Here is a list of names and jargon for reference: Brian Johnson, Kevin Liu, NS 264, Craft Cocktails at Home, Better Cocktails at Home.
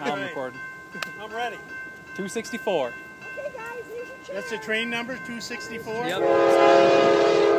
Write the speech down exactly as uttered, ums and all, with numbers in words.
Now I'm recording. I'm ready. two sixty-four. Okay, guys, here's your chair. That's the train number, two sixty-four? Yep.